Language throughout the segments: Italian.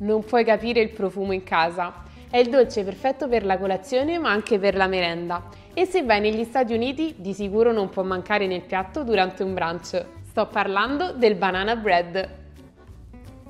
Non puoi capire il profumo in casa. È il dolce perfetto per la colazione ma anche per la merenda e se vai negli Stati Uniti di sicuro non può mancare nel piatto durante un brunch. Sto parlando del banana bread.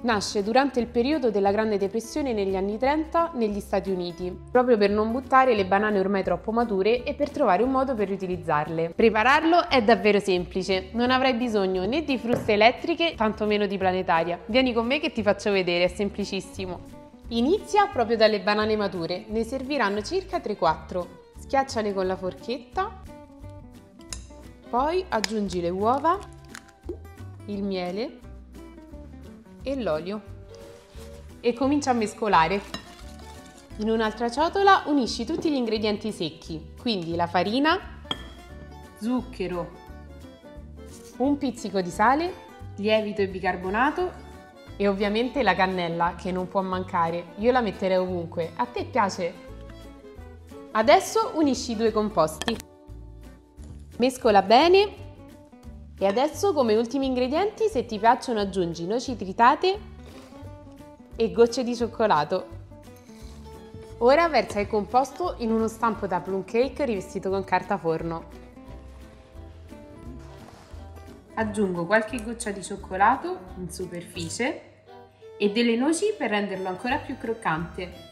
Nasce durante il periodo della Grande Depressione negli anni 30 negli Stati Uniti, proprio per non buttare le banane ormai troppo mature e per trovare un modo per riutilizzarle. Prepararlo è davvero semplice, non avrai bisogno né di fruste elettriche, tantomeno di planetaria. Vieni con me che ti faccio vedere, è semplicissimo. Inizia proprio dalle banane mature, ne serviranno circa 3-4. Schiacciale con la forchetta, poi aggiungi le uova, il miele e l'olio e comincia a mescolare. In un'altra ciotola unisci tutti gli ingredienti secchi, quindi la farina, zucchero, un pizzico di sale, lievito e bicarbonato e ovviamente la cannella che non può mancare, io la metterei ovunque, a te piace? Adesso unisci i due composti, mescola bene e adesso come ultimi ingredienti se ti piacciono aggiungi noci tritate e gocce di cioccolato. Ora versa il composto in uno stampo da plum cake rivestito con carta forno. Aggiungo qualche goccia di cioccolato in superficie e delle noci per renderlo ancora più croccante.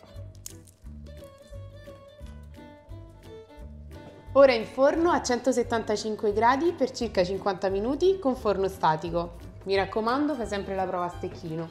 Ora in forno a 175 gradi per circa 50 minuti con forno statico. Mi raccomando, fai sempre la prova a stecchino.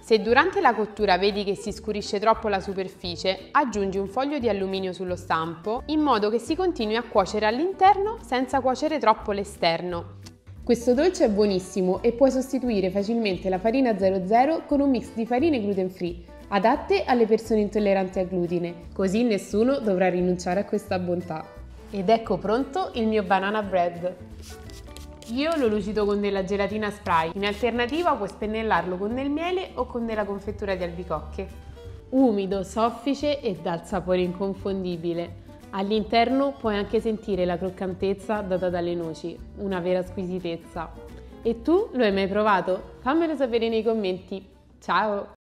Se durante la cottura vedi che si scurisce troppo la superficie, aggiungi un foglio di alluminio sullo stampo in modo che si continui a cuocere all'interno senza cuocere troppo l'esterno. Questo dolce è buonissimo e puoi sostituire facilmente la farina 00 con un mix di farine gluten free, adatte alle persone intolleranti al glutine, così nessuno dovrà rinunciare a questa bontà. Ed ecco pronto il mio banana bread. Io lo lucido con della gelatina spray, in alternativa puoi spennellarlo con del miele o con della confettura di albicocche. Umido, soffice e dal sapore inconfondibile. All'interno puoi anche sentire la croccantezza data dalle noci, una vera squisitezza. E tu lo hai mai provato? Fammelo sapere nei commenti. Ciao!